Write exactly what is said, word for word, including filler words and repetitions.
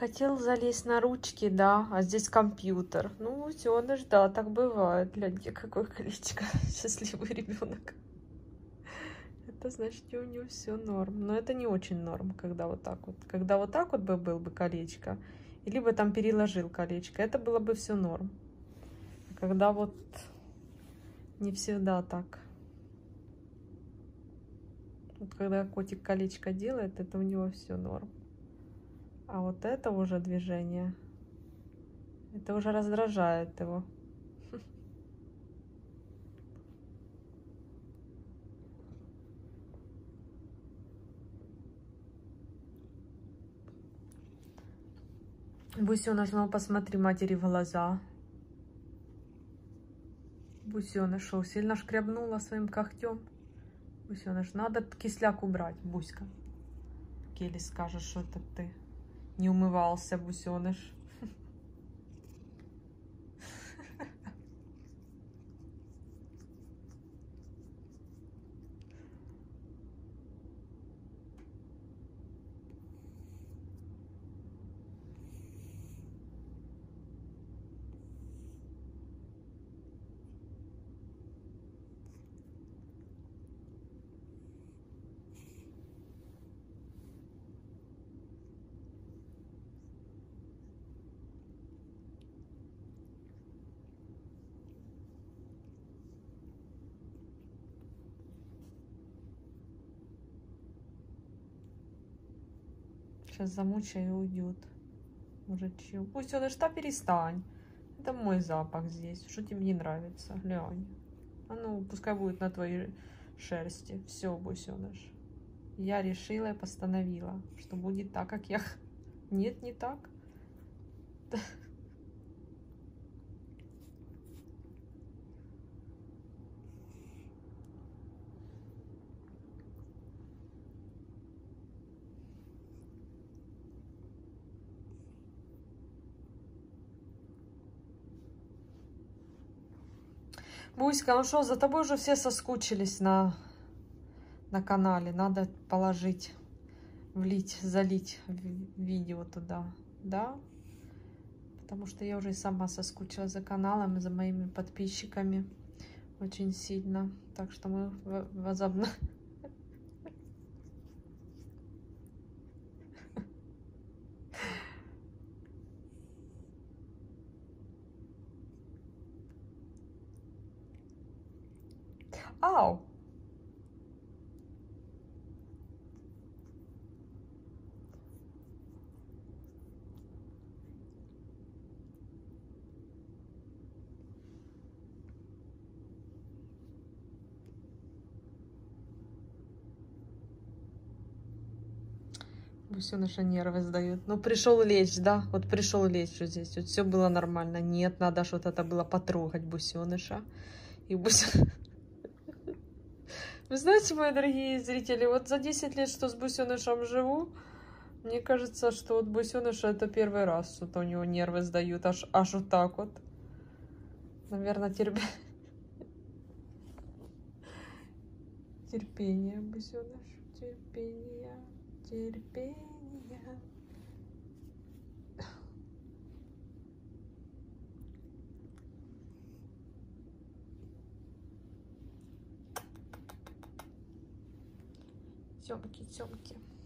Хотел залезть на ручки, да, а здесь компьютер. Ну, Бусёныш, да, так бывает. Гляньте, какой колечко. Счастливый ребенок. Это значит, у него все норм. Но это не очень норм, когда вот так вот. Когда вот так вот бы был бы колечко, или бы там переложил колечко, это было бы все норм. А когда вот не всегда так. Вот когда котик колечко делает, это у него все норм. А вот это уже движение, это уже раздражает его. Бусёныш, ну посмотри матери в глаза. Бусёныш, сильно шкрябнула своим когтем. Бусёныш, надо кисляк убрать, Буська. Келли скажет, что это ты не умывался, Бусёныш. Сейчас замучаю и уйдет. Может, чего? Пусть он и что, перестань. Это мой запах здесь. Что тебе не нравится? Глянь. А ну, пускай будет на твоей шерсти. Все, Бусёныш. Я решила и постановила, что будет так, как я... Нет, не так. Буська, ну что, за тобой уже все соскучились на, на канале. Надо положить, влить, залить видео туда, да? Потому что я уже и сама соскучилась за каналом и за моими подписчиками очень сильно. Так что мы возобновим. Ау! Все наши нервы сдают. Ну, пришел лечь, да? Вот пришел лечь вот здесь. Вот все было нормально. Нет, надо что-то было потрогать Бусёныша. И Бусёныш... Вы знаете, мои дорогие зрители, вот за десять лет, что с Бусёнышем живу, мне кажется, что вот Бусёныша это первый раз, что-то у него нервы сдают, аж, аж вот так вот. Наверное, терпение. Терпение, Бусёныш, терпение, терпение. Тёмки, тёмки.